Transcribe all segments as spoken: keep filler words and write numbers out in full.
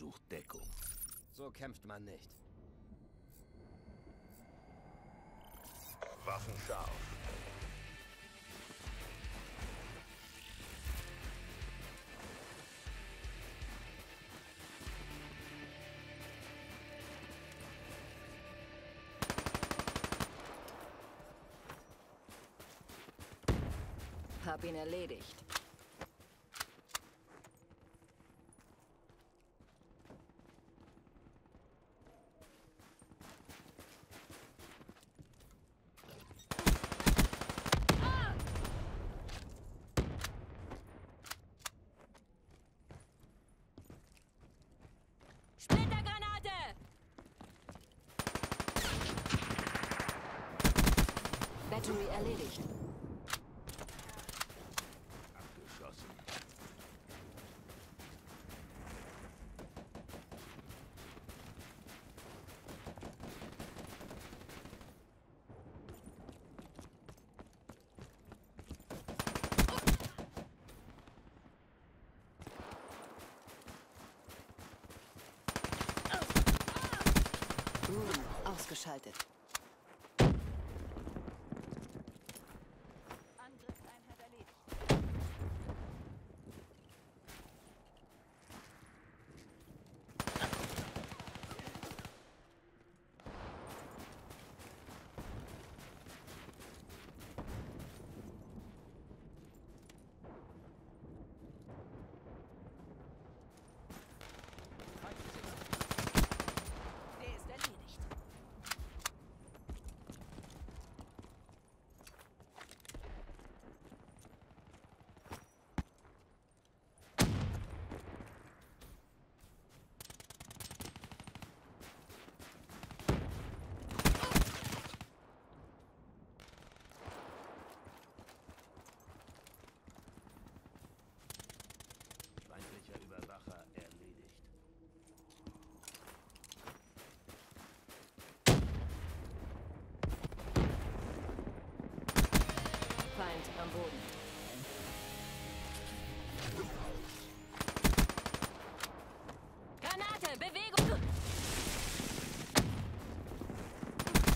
sucht Deckung. So kämpft man nicht. Waffen scharf. Hab ihn erledigt. Splittergranate! Battery erledigt. Ausgeschaltet. Angriffseinheit erledigt. Der ist erledigt. Feindlicher Überwacher erledigt. Feind am Boden. Granate, Bewegung!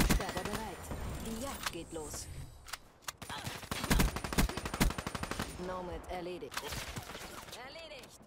Sperre bereit. Die Jagd geht los. Nomad erledigt. Erledigt. Erledigt.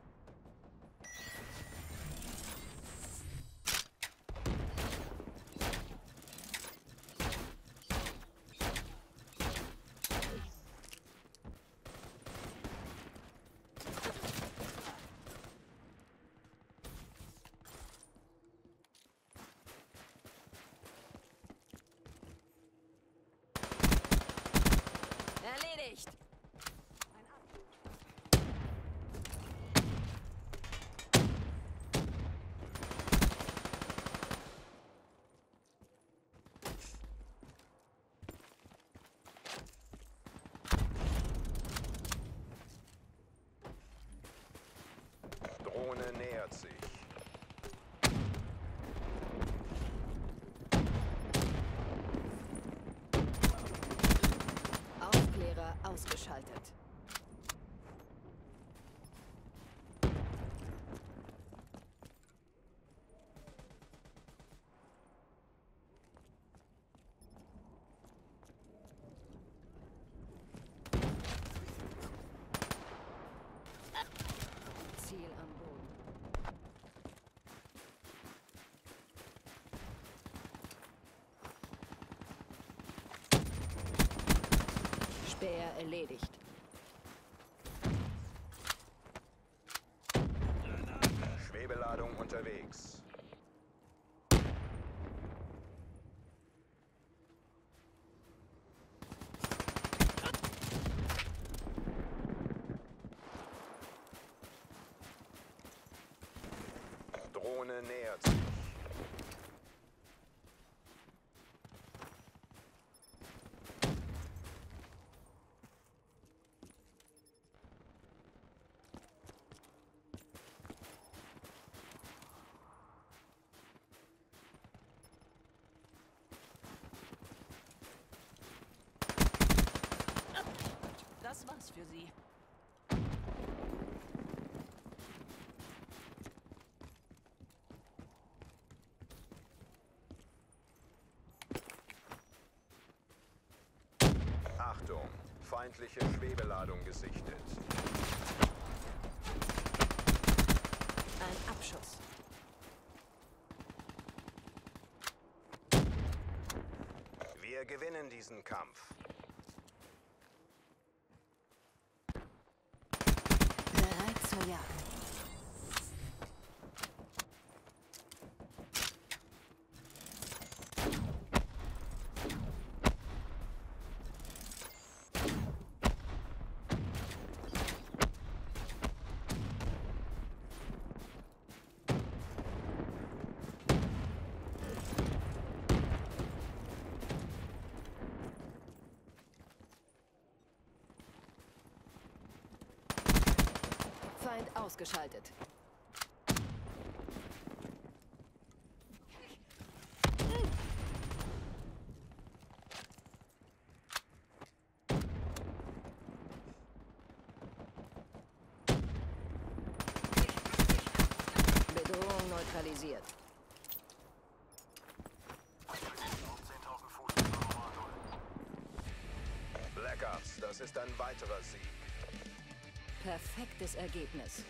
Drohne nähert sich. Aufklärer ausgeschaltet. Ziel am Boden. Speer erledigt. Schwebeladung unterwegs. Drohne nähert sich. Das war's für Sie. Achtung, feindliche Schwebeladung gesichtet. Ein Abschuss. Wir gewinnen diesen Kampf. Bereit zur Jagd. Feind ausgeschaltet. Bedrohung neutralisiert. Black Ops, das ist ein weiterer Sieg. Perfektes Ergebnis.